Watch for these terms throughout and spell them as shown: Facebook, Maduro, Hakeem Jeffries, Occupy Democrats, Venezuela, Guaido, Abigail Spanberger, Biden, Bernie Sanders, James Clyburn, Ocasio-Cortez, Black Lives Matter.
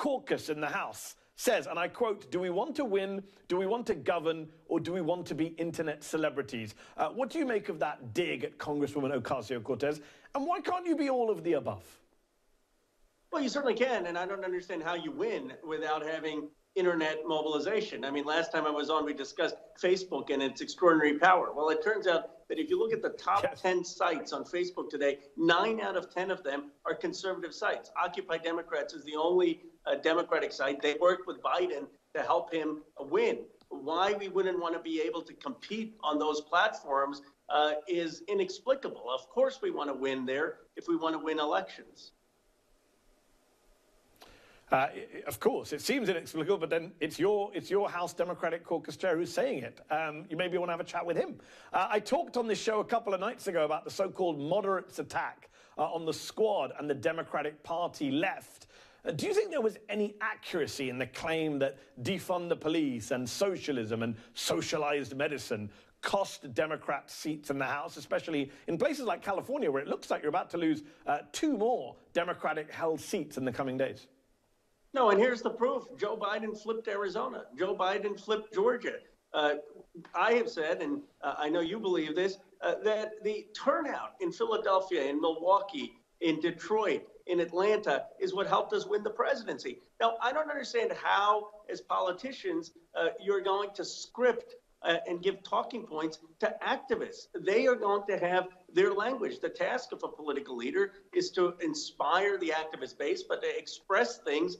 caucus in the House says, and I quote, "Do we want to win? Do we want to govern? Or do we want to be internet celebrities?" What do you make of that dig at Congresswoman Ocasio-Cortez? And why can't you be all of the above? Well, you certainly can, and I don't understand how you win without having internet mobilization. I mean, last time I was on, we discussed Facebook and its extraordinary power. Well, it turns out that if you look at the top 10 sites on Facebook today, 9 out of 10 of them are conservative sites. Occupy Democrats is the only Democratic site. They worked with Biden to help him win. Why we wouldn't want to be able to compete on those platforms is inexplicable. Of course, we want to win there if we want to win elections. Of course, it seems inexplicable, but then it's your House Democratic Caucus chair who's saying it. You maybe want to have a chat with him. I talked on this show a couple of nights ago about the so-called moderates' attack on the Squad and the Democratic Party left. Do you think there was any accuracy in the claim that defund the police and socialism and socialized medicine cost Democrat seats in the House, especially in places like California, where it looks like you're about to lose 2 more Democratic-held seats in the coming days? No, and here's the proof. Joe Biden flipped Arizona. Joe Biden flipped Georgia. I have said, and I know you believe this, that the turnout in Philadelphia, in Milwaukee, in Detroit, in Atlanta is what helped us win the presidency. Now, I don't understand how, as politicians, you're going to script and give talking points to activists. They are going to have their language. The task of a political leader is to inspire the activist base, but to express things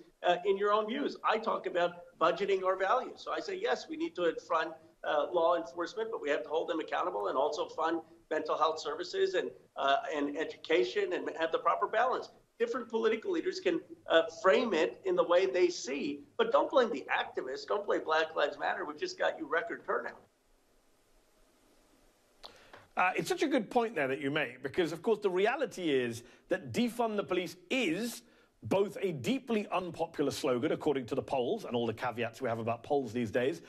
in your own views. I talk about budgeting our values. So I say, yes, we need to fund law enforcement, but we have to hold them accountable and also fund mental health services and education and have the proper balance. Different political leaders can frame it in the way they see, but don't blame the activists. Don't blame Black Lives Matter, which just got you record turnout. It's such a good point there that you make, because, of course, the reality is that defund the police is both a deeply unpopular slogan, according to the polls, and all the caveats we have about polls these days,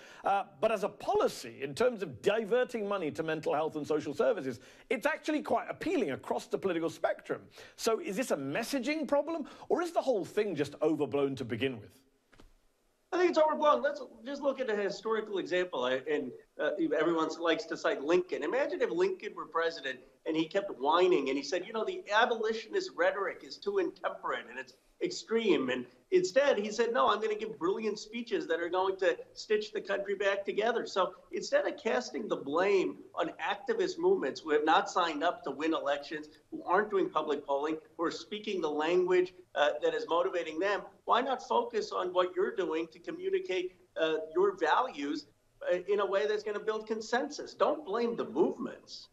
but as a policy, in terms of diverting money to mental health and social services, it's actually quite appealing across the political spectrum. So is this a messaging problem, or is the whole thing just overblown to begin with? I think it's overblown. Let's just look at a historical example, and everyone likes to cite Lincoln. Imagine if Lincoln were president and he kept whining and he said, you know, the abolitionist rhetoric is too intemperate and it's extreme. And instead he said, no, I'm going to give brilliant speeches that are going to stitch the country back together. So instead of casting the blame on activist movements who have not signed up to win elections, who aren't doing public polling, who are speaking the language that is motivating them, why not focus on what you're doing to communicate your values in a way that's going to build consensus? Don't blame the movements.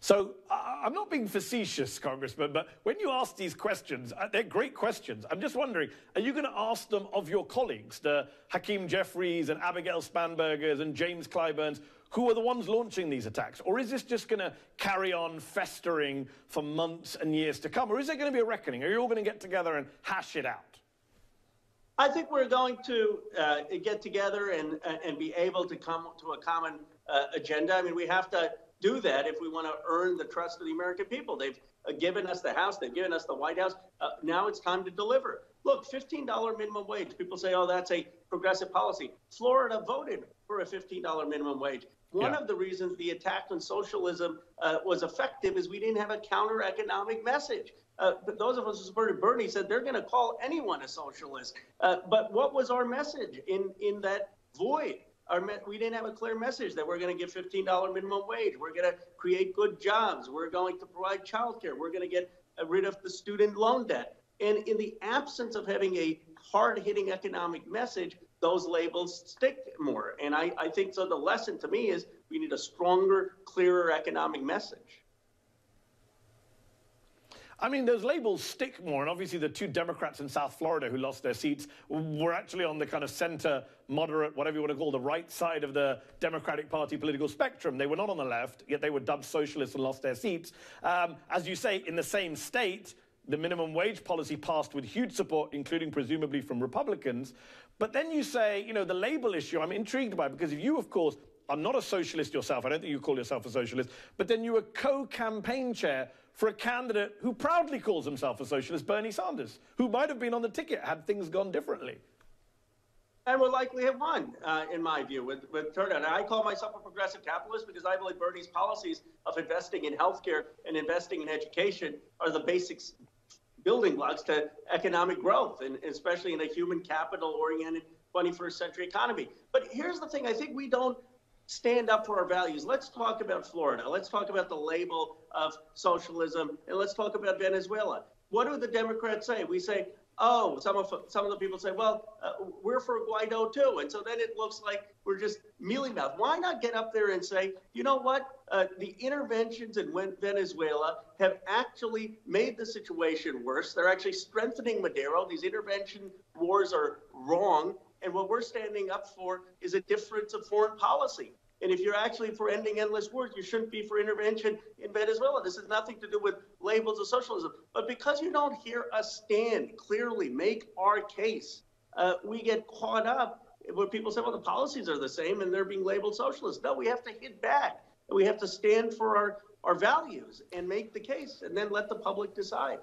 So I'm not being facetious, Congressman, but when you ask these questions, they're great questions. I'm just wondering, are you going to ask them of your colleagues, the Hakeem Jeffries and Abigail Spanbergers and James Clyburns, who are the ones launching these attacks? Or is this just going to carry on festering for months and years to come? Or is there going to be a reckoning? Are you all going to get together and hash it out? I think we're going to get together and be able to come to a common agenda. I mean, we have to do that if we want to earn the trust of the American people. They've given us the House. They've given us the White House. Now it's time to deliver. Look, $15 minimum wage. People say, oh, that's a progressive policy. Florida voted for a $15 minimum wage. One of the reasons the attack on socialism was effective is we didn't have a counter-economic message. But those of us who supported Bernie said they're going to call anyone a socialist. But what was our message in that void? We didn't have a clear message that we're going to give $15 minimum wage. We're going to create good jobs. We're going to provide childcare. We're going to get rid of the student loan debt. And in the absence of having a hard-hitting economic message, those labels stick more. And I think so. The lesson to me is we need a stronger, clearer economic message. I mean, those labels stick more, and obviously the 2 Democrats in South Florida who lost their seats were actually on the kind of center, moderate, whatever you want to call the right side of the Democratic Party political spectrum. They were not on the left, yet they were dubbed socialists and lost their seats. As you say, in the same state, the minimum wage policy passed with huge support, including presumably from Republicans. But then you say, you know, the label issue I'm intrigued by, because if you, of course, are not a socialist yourself, I don't think you call yourself a socialist, but then you were co-campaign chair for a candidate who proudly calls himself a socialist, Bernie Sanders, who might have been on the ticket had things gone differently. And would likely have won, in my view, with turnout. And I call myself a progressive capitalist because I believe Bernie's policies of investing in healthcare and investing in education are the basic building blocks to economic growth, and especially in a human capital-oriented 21st century economy. But here's the thing. I think we don't stand up for our values. Let's talk about Florida. Let's talk about the label of socialism, and let's talk about Venezuela. What do the Democrats say? We say, oh, some of the people say, well, we're for Guaido too. And so then it looks like we're just mealy-mouthed. Why not get up there and say, you know what? The interventions in Venezuela have actually made the situation worse. They're actually strengthening Maduro. These intervention wars are wrong. And what we're standing up for is a difference of foreign policy. And if you're actually for ending endless wars, you shouldn't be for intervention in Venezuela. This has nothing to do with labels of socialism. But because you don't hear us stand clearly, make our case, we get caught up where people say, well, the policies are the same and they're being labeled socialist. No, we have to hit back. We have to stand for our values and make the case and then let the public decide.